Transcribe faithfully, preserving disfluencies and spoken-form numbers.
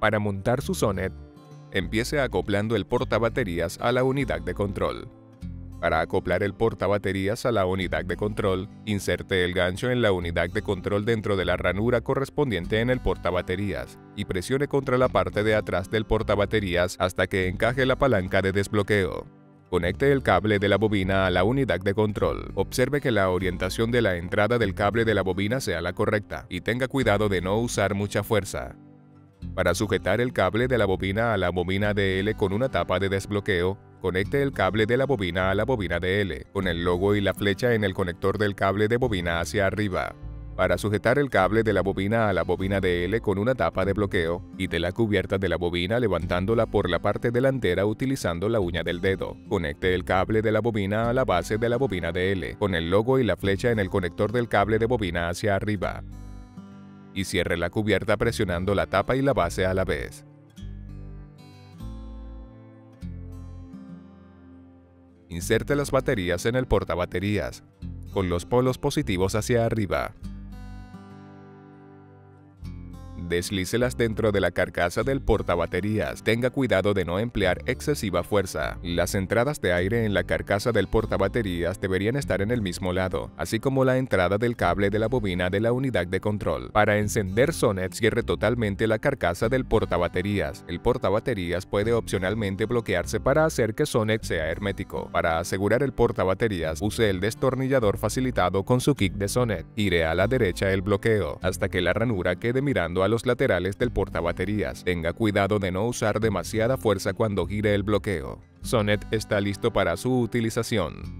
Para montar su Sonnet, empiece acoplando el portabaterías a la unidad de control. Para acoplar el portabaterías a la unidad de control, inserte el gancho en la unidad de control dentro de la ranura correspondiente en el portabaterías y presione contra la parte de atrás del portabaterías hasta que encaje la palanca de desbloqueo. Conecte el cable de la bobina a la unidad de control. Observe que la orientación de la entrada del cable de la bobina sea la correcta y tenga cuidado de no usar mucha fuerza. Para sujetar el cable de la bobina a la bobina D L con una tapa de desbloqueo, conecte el cable de la bobina a la bobina D L, con el logo y la flecha en el conector del cable de bobina hacia arriba. Para sujetar el cable de la bobina a la bobina D L con una tapa de bloqueo, quite la cubierta de la bobina levantándola por la parte delantera utilizando la uña del dedo. Conecte el cable de la bobina a la base de la bobina D L, con el logo y la flecha en el conector del cable de bobina hacia arriba. Y cierre la cubierta presionando la tapa y la base a la vez. Inserte las baterías en el portabaterías, con los polos positivos hacia arriba. Deslícelas dentro de la carcasa del portabaterías. Tenga cuidado de no emplear excesiva fuerza. Las entradas de aire en la carcasa del portabaterías deberían estar en el mismo lado, así como la entrada del cable de la bobina de la unidad de control. Para encender Sonnet, cierre totalmente la carcasa del portabaterías. El portabaterías puede opcionalmente bloquearse para hacer que Sonnet sea hermético. Para asegurar el portabaterías, use el destornillador facilitado con su kick de Sonnet. Gire a la derecha el bloqueo, hasta que la ranura quede mirando a los laterales del portabaterías. Tenga cuidado de no usar demasiada fuerza cuando gire el bloqueo. Sonnet está listo para su utilización.